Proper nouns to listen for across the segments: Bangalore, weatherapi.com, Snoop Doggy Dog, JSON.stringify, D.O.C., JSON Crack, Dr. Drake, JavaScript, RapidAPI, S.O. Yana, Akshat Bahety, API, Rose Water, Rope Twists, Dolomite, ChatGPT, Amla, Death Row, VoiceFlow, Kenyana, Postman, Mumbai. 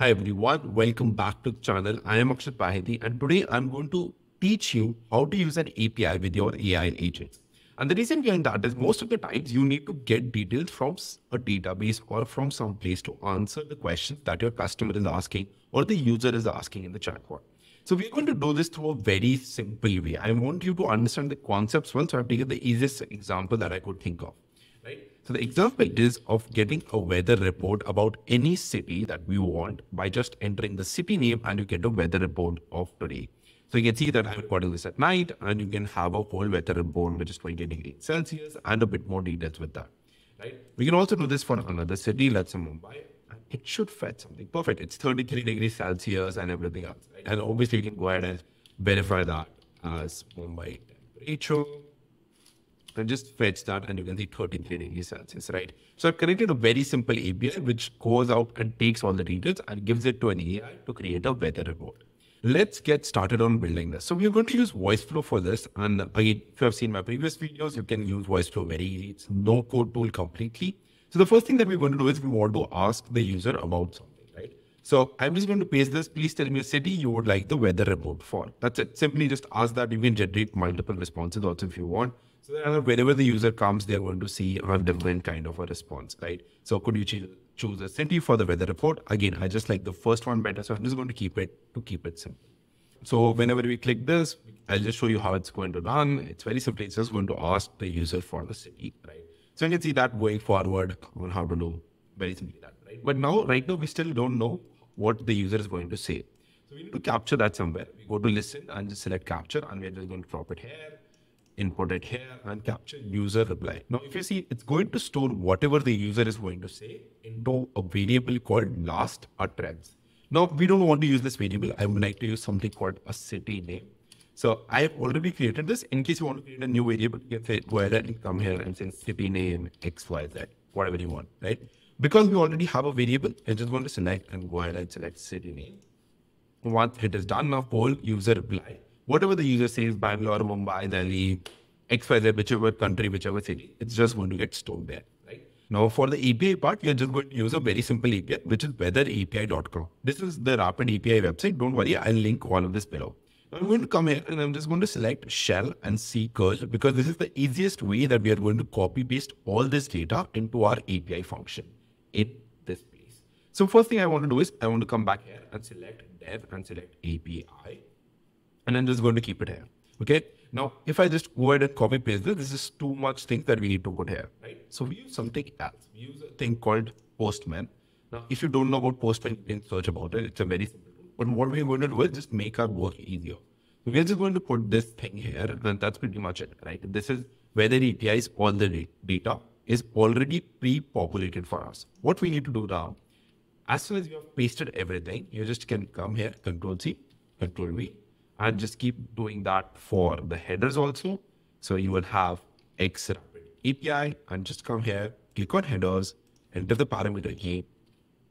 Hi everyone, welcome back to the channel. I am Akshat Bahety and today I'm going to teach you how to use an API with your AI agent. And the reason behind that is most of the times you need to get details from a database or from some place to answer the questions that your customer is asking or the user is asking in the chatbot. So we're going to do this through a very simple way. I want you to understand the concepts well, so I've taken the easiest example that I could think of. So the example is of getting a weather report about any city that we want by just entering the city name and you get a weather report of today. So you can see that I'm recording this at night and you can have a whole weather report which is 28 degrees Celsius and a bit more details with that. Right? We can also do this for another city, let's say Mumbai. It should fetch something perfect. It's 33 degrees Celsius and everything else. Right? And obviously you can go ahead and verify that as Mumbai temperature. And just fetch that and you can see 33 degrees Celsius, right? So I've created a very simple API which goes out and takes all the details and gives it to an AI to create a weather report. Let's get started on building this. So we're going to use VoiceFlow for this. And again, if you have seen my previous videos, you can use VoiceFlow very easily. It's no code tool completely. So the first thing that we're going to do is we want to ask the user about something, right? So I'm just going to paste this. Please tell me a city you would like the weather report for. That's it. Simply just ask that. You can generate multiple responses also if you want. So then whenever the user comes, they're going to see a different kind of a response, right? So could you choose a city for the weather report? Again, I just like the first one better. So I'm just going to keep it simple. So whenever we click this, I'll just show you how it's going to run. It's very simple. It's just going to ask the user for the city, right? So you can see that going forward on how to do very simply that, right? But now, right now, we still don't know what the user is going to say. So we need to capture that somewhere. We go to listen and just select capture and we're just going to drop it here. Input it here and capture user reply. Now, if you see, it's going to store whatever the user is going to say into a variable called last utterance. Now, we don't want to use this variable. I would like to use something called a city name. So I have already created this. In case you want to create a new variable, you can say, go ahead and come here and say city name XYZ, whatever you want, right? Because we already have a variable, I just want to select and go ahead and select city name. Once it is done, now poll user reply. Whatever the user says, Bangalore, Mumbai, Delhi, XYZ, whichever country, whichever city, it's just going to get stored there, right? Now for the API part, you're just going to use a very simple API, which is weatherapi.com. This is the RapidAPI website. Don't worry, I'll link all of this below. Now I'm going to come here and I'm just going to select shell and C curl because this is the easiest way that we are going to copy paste all this data into our API function in this place. So first thing I want to do is I want to come back here and select dev and select API. And I'm just going to keep it here. Okay. Now, if I just go ahead and copy paste this, this is too much things that we need to put here, right? So we use something else. We use a thing called Postman. Now, if you don't know about Postman, you can search about it. It's a very simple tool. But what we're going to do is just make our work easier. So we're just going to put this thing here, and that's pretty much it, right? This is where the API is, all the data is already pre-populated for us. What we need to do now, as soon as you have pasted everything, you just can come here, Control-C, Control-V. And just keep doing that for the headers also. So you will have X Rapid API and just come here, click on headers, enter the parameter key,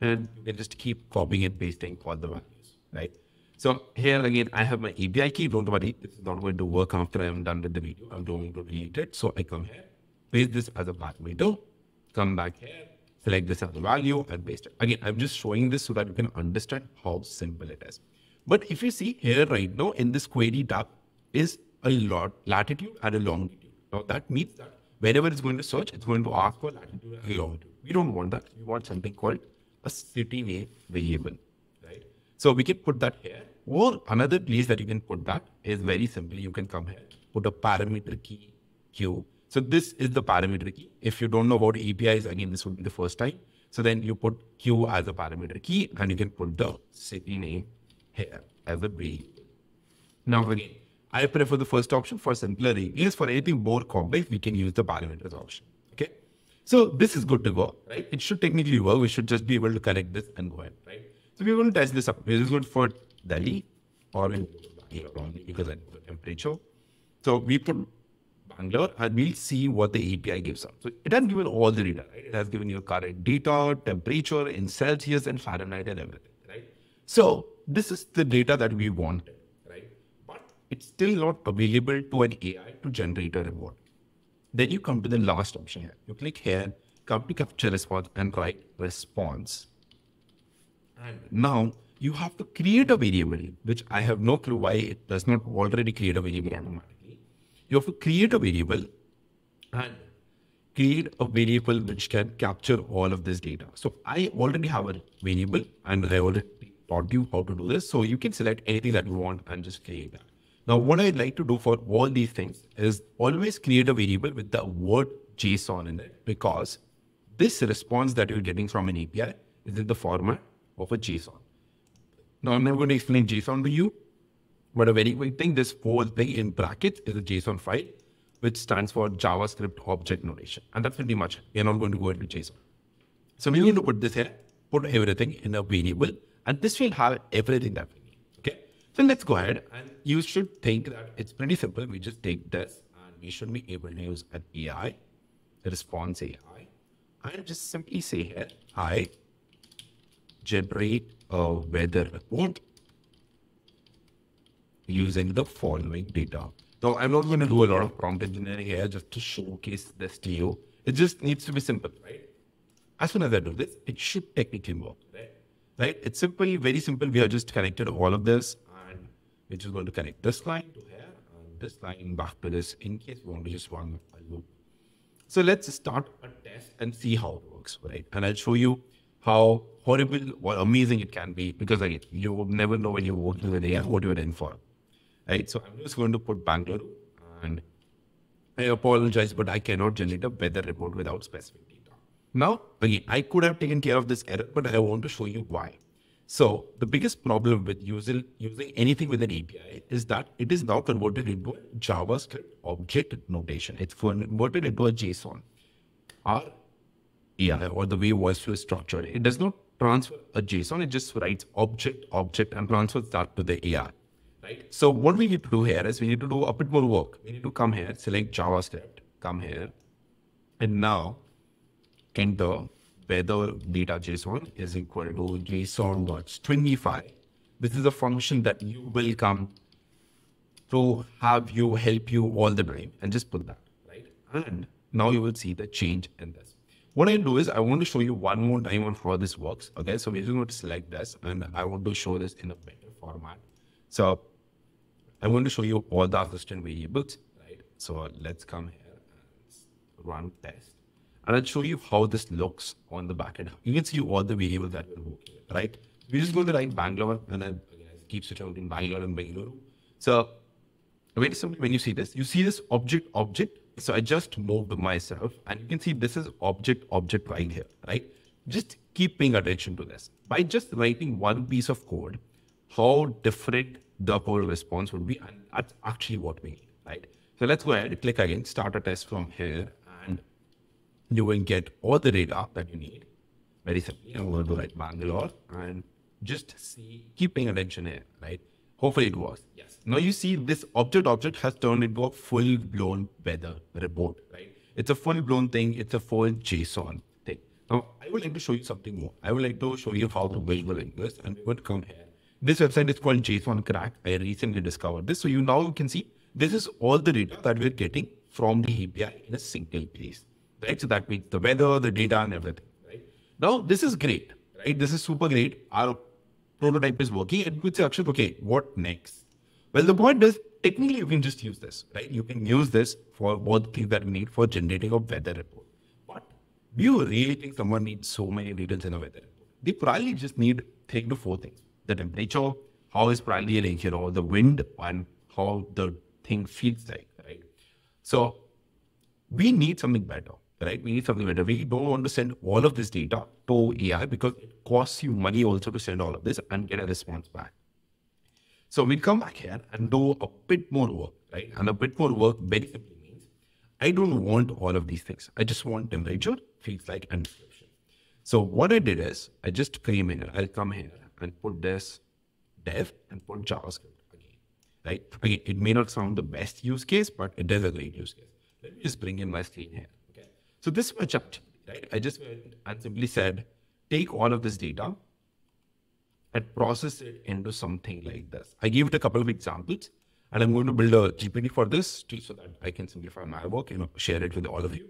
and you can just keep copying and pasting all the values, right? So here again, I have my API key. Don't worry, this is not going to work after I'm done with the video. I'm going to delete it. So I come here, paste this as a parameter, come back here, select this as a value and paste it. Again, I'm just showing this so that you can understand how simple it is. But if you see here right now in this query tab is a lot latitude and a longitude. Now that means that whenever it's going to search, it's going to ask for latitude and longitude. We don't want that. We want something called a city name variable, right? So we can put that here. Or another place that you can put that is very simple. You can come here, put a parameter key Q. So this is the parameter key. If you don't know about APIs, again, this would be the first time. So then you put Q as a parameter key and you can put the city name here as a B. Now again, I prefer the first option for simpler APIs. For anything more complex, we can use the parameters option. Okay. So this is good to go, right? It should technically work. We should just be able to connect this and go ahead, right? So we're going to test this up. This is good for Delhi or because I know the temperature. So we put Bangalore and we'll see what the API gives up. So it has given all the data, right? It has given your current data, temperature in Celsius and Fahrenheit and everything, right? So this is the data that we wanted, right? But it's still not available to an AI to generate a report. Then you come to the last option here. You click here, come to capture response and write response. And now you have to create a variable, which I have no clue why it does not already create a variable automatically. You have to create a variable and create a variable which can capture all of this data. So I already have a variable and I already taught you how to do this. So you can select anything that you want and just create that. Now, what I'd like to do for all these things is always create a variable with the word JSON in it, because this response that you're getting from an API is in the format of a JSON. Now, I'm not going to explain JSON to you, but a very quick thing, this whole thing in brackets is a JSON file, which stands for JavaScript Object Notation. And that's pretty much it. You're not going to go into JSON. So we're going to put this here, put everything in a variable, and this will have everything that we need. Okay. So let's go ahead, and you should think that it's pretty simple. We just take this and we should be able to use an AI, a response AI, and just simply say here, I generate a weather report using the following data. So I'm not going to do a lot of prompt engineering here just to showcase this to you. It just needs to be simple, right? As soon as I do this, it should technically work, right? It's simple, very simple. We have just connected all of this, and we're just going to connect this line to here and this line back to this in case we want to just run a loop. So let's start a test and see how it works, right? And I'll show you how horrible or amazing it can be, because again, you will never know when you're working with AI what you're in for. Right, so I'm just going to put Bangalore, and I apologize, but I cannot generate a weather report without specific data. Now, again, I could have taken care of this error, but I want to show you why. So the biggest problem with using anything with an API is that it is now converted into a JavaScript object notation. It's converted into a JSON or AI, or the way VoiceFlow is structured. It does not transfer a JSON. It just writes object, and transfers that to the AI. Right. So what we need to do here is we need to do a bit more work. We need to come here, select JavaScript, come here, and now enter weather data JSON is equal to JSON.stringify. This is a function that you will come to have you help you all the time, and just put that, right? And now you will see the change in this. What I do is I want to show you one more time on how this works. Okay, so we're just going to select this, and I want to show this in a better format. So I'm going to show you all the assistant variables, right? So let's come here and run test, and I'll show you how this looks on the back end. You can see all the variables that we're working with, right? We're just going to write Bangalore, and I keep switching between Bangalore and Bangalore. So very simply, when you see this object. So I just moved myself, and you can see this is object right here, right? Just keep paying attention to this. By just writing one piece of code, how different the whole response would be, and that's actually what we need, right? So let's go ahead and click again, start a test from here, and you will get all the data that you need. Very simply, I'm going to write Bangalore, and just see, keep paying attention here, right? Hopefully it works. Yes. Now you see this object has turned into a full-blown weather report, right? It's a full-blown thing. It's a full JSON thing. Now I would like to show you something more. I would like to show you how to visualize this, and we would come here. This website is called JSON Crack. I recently discovered this. So now you can see this is all the data that we're getting from the API in a single place, right? So that means the weather, the data, and everything, right? Now, this is great, right? This is super great. Our prototype is working, and you could say, Akshat, okay, what next? Well, the point is, technically, you can just use this, right? You can use this for all the things that we need for generating a weather report. But do you really think someone needs so many details in a weather report? They probably just need 3 to 4 things. The temperature, how is probably arranged, you know, the wind, and how the thing feels like, right? So we need something better, right? We need something better. We don't want to send all of this data to AI, because it costs you money also to send all of this and get a response back. So we come back here and do a bit more work, right? And a bit more work very simply means I don't want all of these things. I just want temperature, feels like, and description. So what I did is I just came in. I'll come here and put this dev and put JavaScript again, right? Again, it may not sound the best use case, but it is a great use case. Let me just bring in my screen here, okay? So this is my chat, right? I just went and simply said, take all of this data and process it into something like this. I gave it a couple of examples, and I'm going to build a GPT for this too, so that I can simplify my work and share it with all of you.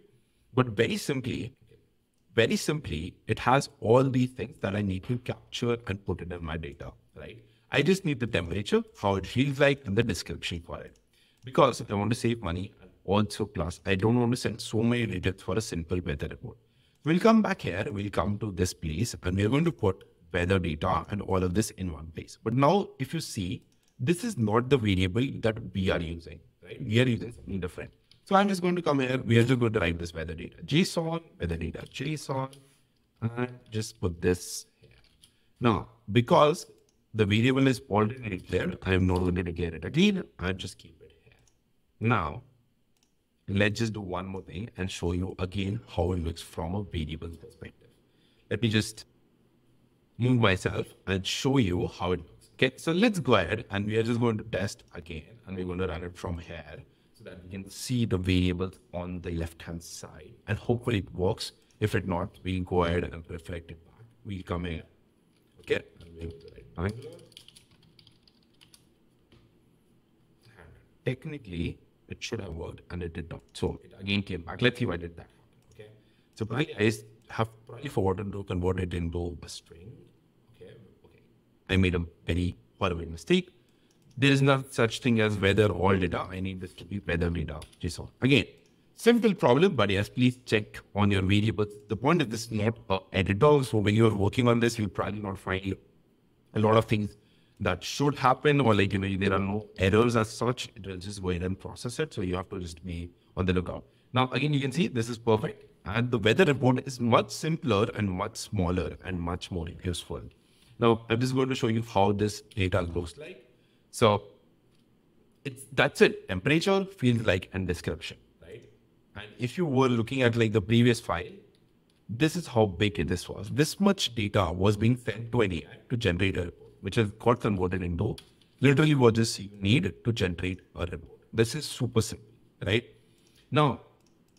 But very simply, very simply, it has all these things that I need to capture and put it in my data, right? I just need the temperature, how it feels like, and the description for it. Because I want to save money, also plus I don't want to send so many digits for a simple weather report. We'll come back here, we'll come to this place, and we're going to put weather data and all of this in one place. But now, if you see, this is not the variable that we are using, right? We are using something different. So I'm just going to come here, we are just going to write this weather data, JSON, weather data, JSON, and just put this here. Now, because the variable is already declared, I'm not going to declare it again, I'll just keep it here. Now, let's just do one more thing and show you again how it looks from a variable perspective. Let me just move myself and show you how it looks. Okay, so let's go ahead and we are just going to test again and we're going to run it from here so that we can see the variables on the left-hand side and hopefully it works. If it not, we'll go ahead and reflect it back. We'll come here. Okay, and we'll do it right. Technically, it should have worked and it did not. So it again came back. Let's see why did that happen. Okay. So probably I have probably forgotten to convert it into a string. Okay. Okay. I made a very horrible mistake. There is no such thing as weather all data. I need this to be weather data. JSON. Again, simple problem, but yes, please check on your variables. The point is this is not an editor. So when you're working on this, you'll probably not find a lot of things that should happen, or like, you know, there are no errors as such, it will just go ahead and process it. So you have to just be on the lookout. Now, again, you can see this is perfect. And the weather report is much simpler and much smaller and much more useful. Now, I'm just going to show you how this data looks like. So that's it. Temperature, feels like, and description, right? And if you were looking at like the previous file, this is how big this was. This much data was being sent to an AI to generate a report, which has got converted into literally what just you need to generate a report. This is super simple, right? Now,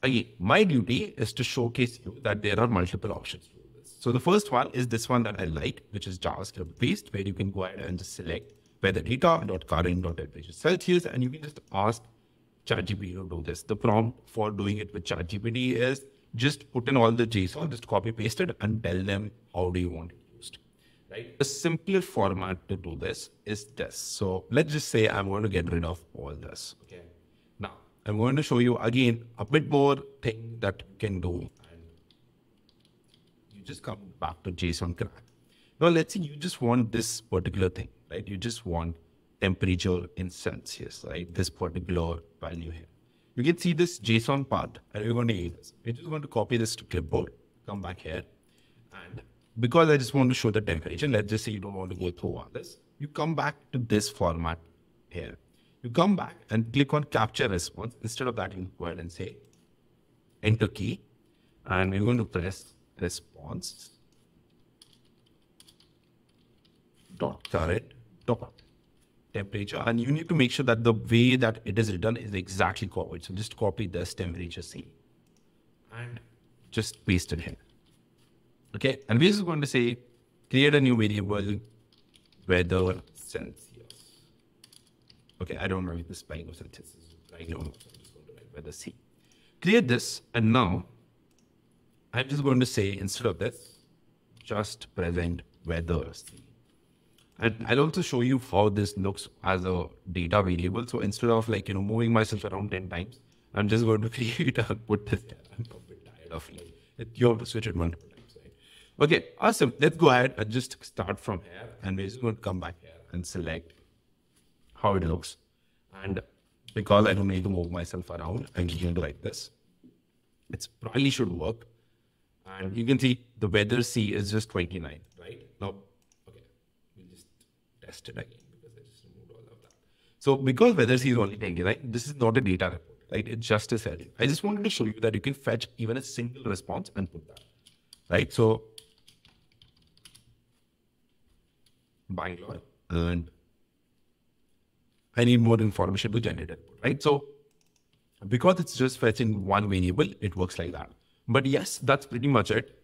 again, my duty is to showcase you that there are multiple options for this. So the first one is this one that I like, which is JavaScript based, where you can go ahead and just select weather data.current.temperature.celsius, and you can just ask ChatGPT to do this. The prompt for doing it with ChatGPT is just put in all the JSON, just copy paste it, and tell them how do you want it. Right. The simpler format to do this is this. So let's just say I'm going to get rid of all this. Okay. Now, I'm going to show you again a bit more thing that you can do. And you just come back to JSON Crack. Now, let's say you just want this particular thing, right? You just want temperature in Celsius, right? This particular value here. You can see this JSON part, and we're going to use this. We're just going to copy this to clipboard, come back here, and because I just want to show the temperature, let's just say you don't want to go through all this. You come back to this format here. You come back and click on capture response. Instead of that, you go ahead and say enter key. And you're going to press response dot current dot temperature. And you need to make sure that the way that it is written is exactly copied. So just copy this temperature C and just paste it here. Okay, and we're just going to say, create a new variable, weather Celsius. Okay, I don't know if this spelling of Celsius is right. No, so I'm just going to write weather C. Create this, and now I'm just going to say, instead of this, just present weather C. And I'll also show you how this looks as a data variable. So instead of like, you know, moving myself around 10 times, I'm just going to create and put this there. I'm a bit tired of it. You have to switch it multiple times. Okay, awesome. Let's go ahead and just start from here. And we're just going to come back here and select how it looks. And because I don't need to move myself around, I'm going to write this. It probably should work. And you can see the weather C is just 29, right? Now, okay, we'll just test it again because I just removed all of that. So because weather C is only 29, this is not a data report, right? It's just a cell. I just wanted to show you that you can fetch even a single response and put that, right? So Bangalore, and I need more information to generate it, right? So because it's just fetching one variable, it works like that. But yes, that's pretty much it.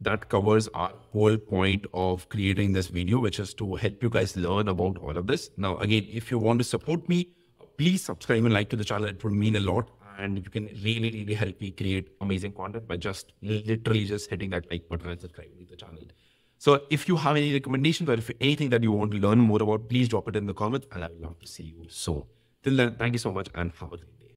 That covers our whole point of creating this video, which is to help you guys learn about all of this. Now, again, if you want to support me, please subscribe and like to the channel. It would mean a lot. and you can really, really help me create amazing content by just literally just hitting that like button and subscribing to the channel. So if you have any recommendations or if anything that you want to learn more about, please drop it in the comments and I would love to see you soon. Till then, thank you so much and have a great day.